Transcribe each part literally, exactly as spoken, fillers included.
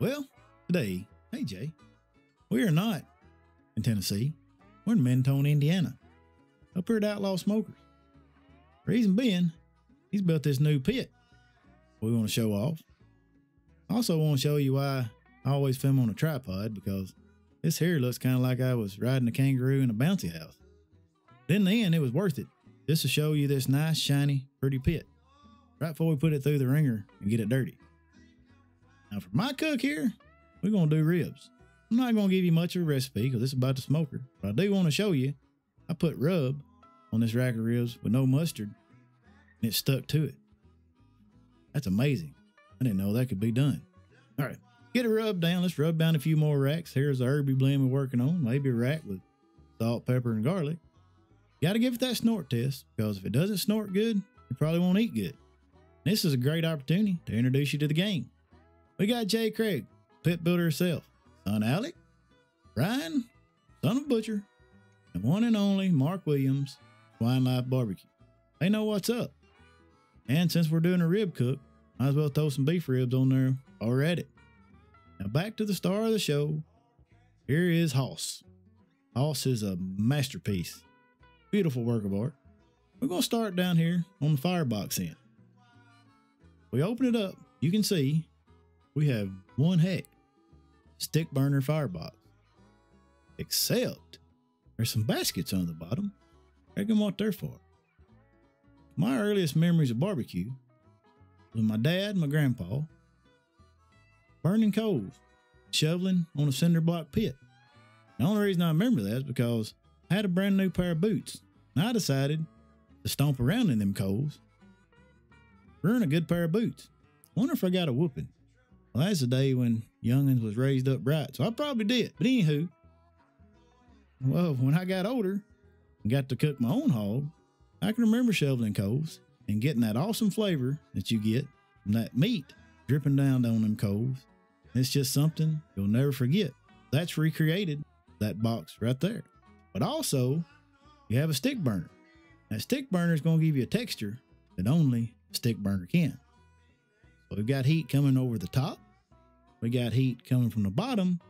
Well, today, hey Jay, we are not in Tennessee. We're in Mentone, Indiana, up here at Outlaw Smokers. Reason being, he's built this new pit we want to show off. Also want to show you why I always film on a tripod, because this here looks kind of like I was riding a kangaroo in a bouncy house. But in the end, it was worth it, just to show you this nice, shiny, pretty pit, right before we put it through the ringer and get it dirty. Now for my cook here, we're going to do ribs. I'm not going to give you much of a recipe because it's about the smoker, but I do want to show you I put rub on this rack of ribs with no mustard, and it stuck to it. That's amazing. I didn't know that could be done. All right, get it rubbed down. Let's rub down a few more racks. Here's the herby blend we're working on, maybe a rack with salt, pepper, and garlic. You got to give it that snort test, because if it doesn't snort good, you probably won't eat good. And this is a great opportunity to introduce you to the game. We got Jay Craig, pit builder herself, son Alec, Ryan, son of Butcher, and one and only Mark Williams, Swine Life B B Q. They know what's up. And since we're doing a rib cook, might as well throw some beef ribs on there while we're at it. Now back to the star of the show. Here is Hoss. Hoss is a masterpiece. Beautiful work of art. We're going to start down here on the firebox end. We open it up. You can see we have one heck. Stick burner firebox. Except there's some baskets on the bottom. Reckon what they're for. My earliest memories of barbecue with my dad and my grandpa burning coals, shoveling on a cinder block pit. The only reason I remember that is because I had a brand new pair of boots, and I decided to stomp around in them coals, ruin a good pair of boots. Wonder if I got a whooping. Well, that's the day when youngins was raised up right, so I probably did. But anywho, well, when I got older and got to cook my own hog, I can remember shoveling coals and getting that awesome flavor that you get from that meat dripping down on them coals. It's just something you'll never forget. That's recreated, that box right there. But also, you have a stick burner. That stick burner is going to give you a texture that only a stick burner can. So we've got heat coming over the top. We got heat coming from the bottom.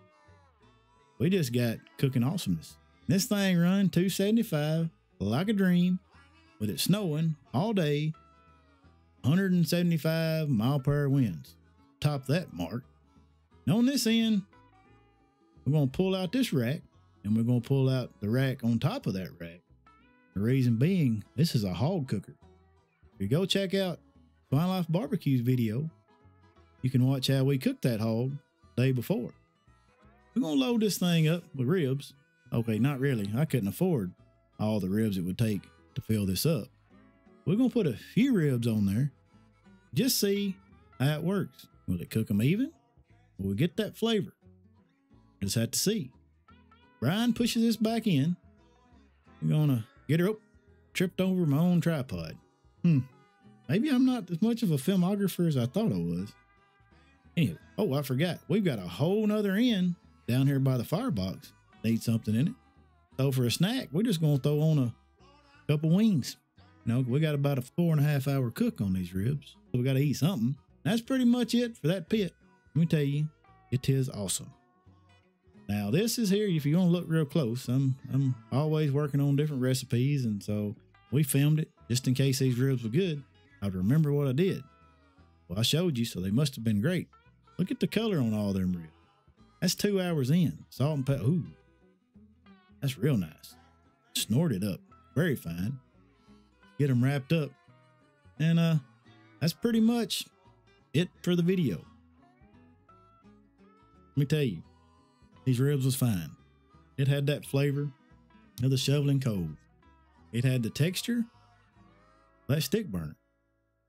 We just got cooking awesomeness. This thing run two seventy-five like a dream. With it snowing all day, one hundred seventy-five mile per hour winds. Top that mark. And on this end, we're going to pull out this rack, and we're going to pull out the rack on top of that rack. The reason being, this is a hog cooker. If you go check out Swine Life B B Q's video, you can watch how we cooked that hog the day before. We're going to load this thing up with ribs. Okay, not really. I couldn't afford all the ribs it would take to fill this up. We're going to put a few ribs on there. Just see how it works. Will it cook them even? Will we get that flavor? Just have to see. Brian pushes this back in. We're going to get her up. Tripped over my own tripod. Hmm. Maybe I'm not as much of a filmographer as I thought I was. Anyway. Oh, I forgot. We've got a whole nother end down here by the firebox. Need something in it. So for a snack, we're just going to throw on a couple wings. You know, we got about a four and a half hour cook on these ribs, so we got to eat something. That's pretty much it for that pit. Let me tell you, it is awesome. Now this is here, if you're going to look real close, I'm, I'm always working on different recipes, and so we filmed it just in case these ribs were good. I'd remember what I did. Well, I showed you, so they must have been great. Look at the color on all them ribs. That's two hours in. Salt and pepper. Ooh, that's real nice. Snorted up. Very fine. Get them wrapped up. And uh, that's pretty much it for the video. Let me tell you, these ribs was fine. It had that flavor of the shoveling coal. It had the texture of that stick burner.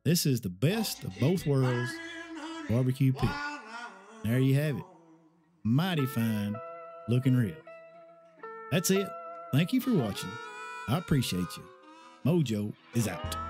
This is the best of both worlds, barbecue pit. There you have it. Mighty fine looking rib. That's it. Thank you for watching. I appreciate you. Mojo is out.